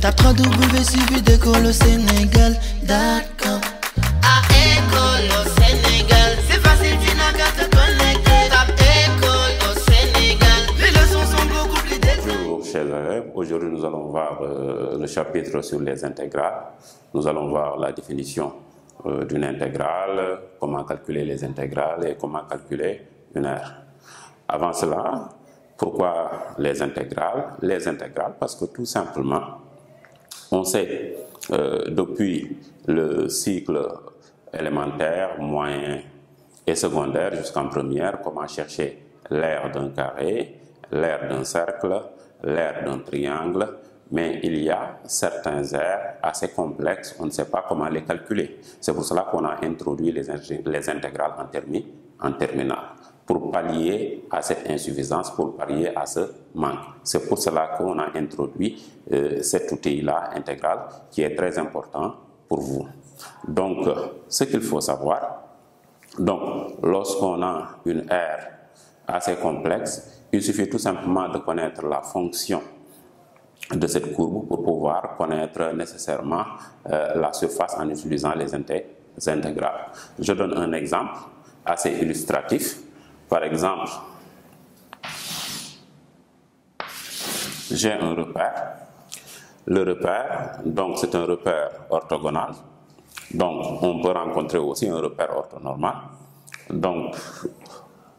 TAPE 3W suivi d'Ecoles au Sénégal.com. À Ecoles au Sénégal, c'est facile, tu n'as qu'à te connecter. TAPE Ecoles au Sénégal, les leçons sont beaucoup plus détaillées. Bonjour chers élèves, aujourd'hui nous allons voir le chapitre sur les intégrales. Nous allons voir la définition d'une intégrale, comment calculer les intégrales et comment calculer une aire. Avant cela, pourquoi les intégrales? Les intégrales parce que tout simplement, on sait depuis le cycle élémentaire, moyen et secondaire jusqu'en première, comment chercher l'aire d'un carré, l'aire d'un cercle, l'aire d'un triangle, mais il y a certains aires assez complexes, on ne sait pas comment les calculer. C'est pour cela qu'on a introduit les intégrales en terminale, pour pallier à cette insuffisance, pour pallier à ce manque. C'est pour cela qu'on a introduit cet outil-là intégral qui est très important pour vous. Donc, ce qu'il faut savoir, lorsqu'on a une aire assez complexe, il suffit tout simplement de connaître la fonction de cette courbe pour pouvoir connaître nécessairement la surface en utilisant les intégrales. Je donne un exemple assez illustratif. Par exemple, j'ai un repère. Le repère, donc c'est un repère orthogonal. Donc on peut rencontrer aussi un repère orthonormal. Donc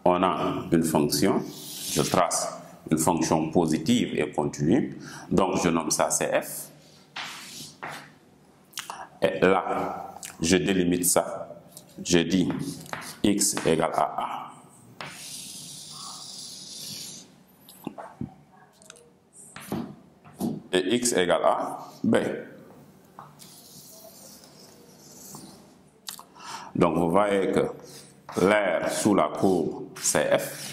on a une fonction, je trace une fonction positive et continue, donc je nomme ça CF, et là je délimite ça, je dis x égale à a, et x égale à b. Donc vous voyez que l'aire sous la courbe CF,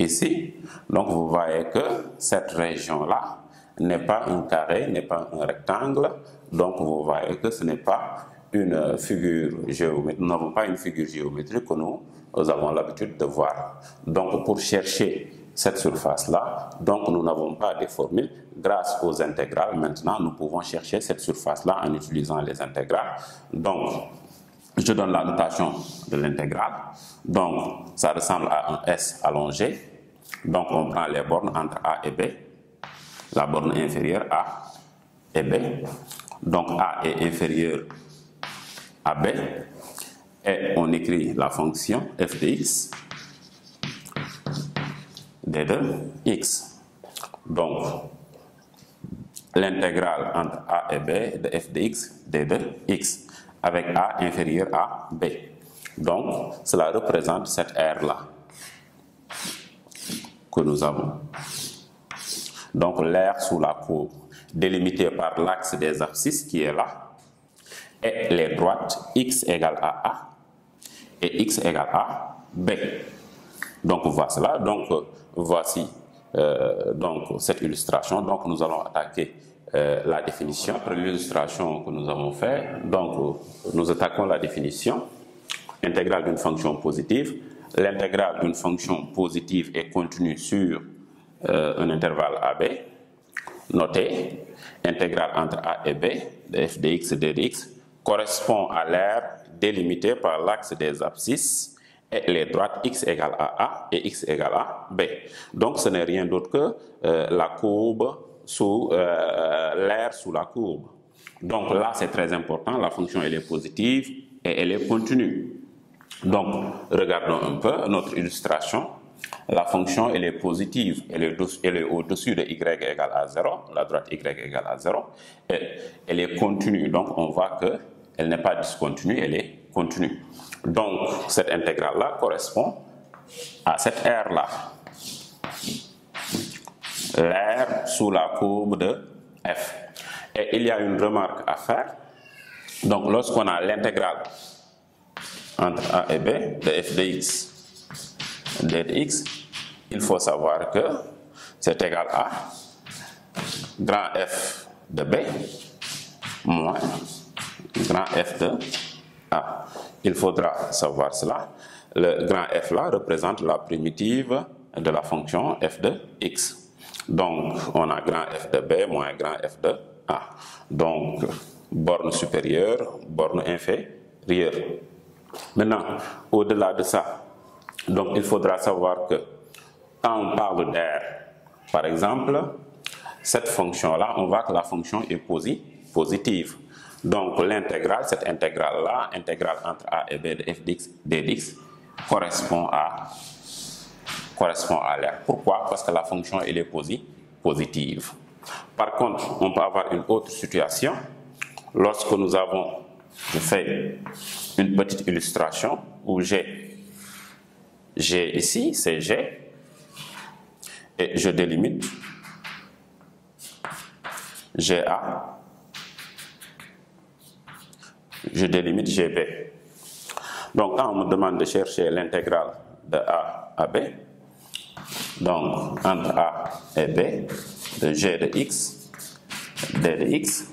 ici, donc vous voyez que cette région-là n'est pas un carré, n'est pas un rectangle, donc vous voyez que ce n'est pas une figure géométrique, nous n'avons pas une figure géométrique que nous avons l'habitude de voir. Donc pour chercher cette surface-là, donc nous n'avons pas des formules. Grâce aux intégrales, maintenant nous pouvons chercher cette surface-là en utilisant les intégrales. Donc je donne la notation de l'intégrale, donc ça ressemble à un S allongé, donc on prend les bornes entre A et B, la borne inférieure A et B, donc A est inférieur à B, et on écrit la fonction f de x d de x, donc l'intégrale entre A et B de f de x d de x, avec A inférieur à B. Donc, cela représente cette aire-là que nous avons. Donc, l'aire sous la courbe, délimitée par l'axe des abscisses qui est là, et les droites x égale à A et x égale à B. Donc, voilà cela. Donc, voici cette illustration. Donc, nous allons attaquer la définition. Après l'illustration que nous avons faite, donc nous attaquons la définition. L'intégrale d'une fonction positive. L'intégrale d'une fonction positive est continue sur un intervalle AB. Notez, l'intégrale entre A et B de f de x dx correspond à l'aire délimitée par l'axe des abscisses et les droites x égale à A et x égale à B. Donc ce n'est rien d'autre que la courbe sous l'aire sous la courbe. Donc là, c'est très important, la fonction elle est positive et elle est continue. Donc regardons un peu notre illustration. La fonction elle est positive, elle est au-dessus de y égale à 0, la droite y égale à 0, et elle est continue, donc on voit qu'elle n'est pas discontinue, elle est continue. Donc cette intégrale-là correspond à cette aire-là, l'aire sous la courbe de f. Et il y a une remarque à faire. Donc lorsqu'on a l'intégrale entre a et b de f de x dx, il faut savoir que c'est égal à grand f de b moins grand f de a. Il faudra savoir cela. Le grand f là représente la primitive de la fonction f de x. Donc, on a grand f de B moins grand f de A. Donc, borne supérieure, borne inférieure. Maintenant, au-delà de ça, donc il faudra savoir que quand on parle d'air, par exemple, cette fonction-là, on voit que la fonction est positive. Donc l'intégrale, cette intégrale-là, intégrale entre a et b de f dx, dx, correspond à l'air. Pourquoi? Parce que la fonction, elle est positive. Par contre, on peut avoir une autre situation. Lorsque nous avons fait une petite illustration où j'ai ici, c'est G, et je délimite GA, je délimite GB. Donc, quand on me demande de chercher l'intégrale de A à B, donc entre A et B, de G de X, D de X,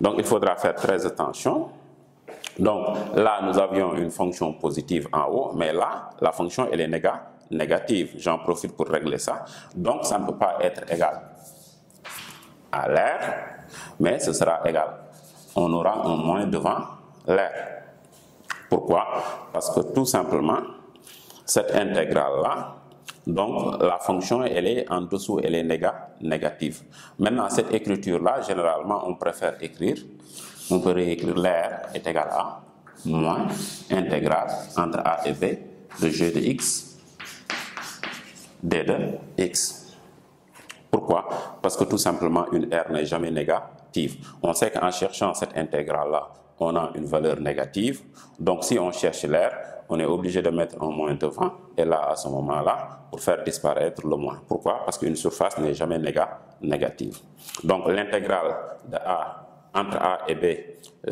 donc il faudra faire très attention. Donc là, nous avions une fonction positive en haut, mais là, la fonction, elle est négative. J'en profite pour régler ça. Donc, ça ne peut pas être égal à l'air, mais ce sera égal. On aura un moins devant l'air. Pourquoi? Parce que tout simplement, cette intégrale-là, donc la fonction, elle est en dessous, elle est négative. Maintenant, cette écriture-là, généralement, on préfère écrire. On peut réécrire l'air est égal à moins intégrale entre a et b de g de x, d de x. Pourquoi? Parce que tout simplement, une r n'est jamais négative. On sait qu'en cherchant cette intégrale-là, on a une valeur négative. Donc, si on cherche l'air, on est obligé de mettre un moins devant. Et là, à ce moment-là, pour faire disparaître le moins. Pourquoi? Parce qu'une surface n'est jamais négative. Donc, l'intégrale de a entre a et b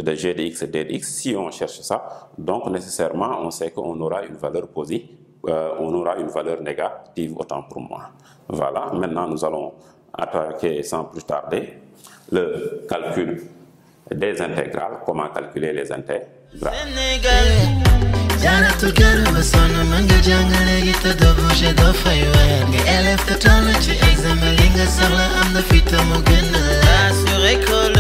de g de x et d de x, si on cherche ça, donc nécessairement on sait qu'on aura une valeur positive, on aura une valeur négative, autant pour moi. Voilà, maintenant nous allons attaquer sans plus tarder le calcul des intégrales, comment calculer les intégrales. Sur Ecoles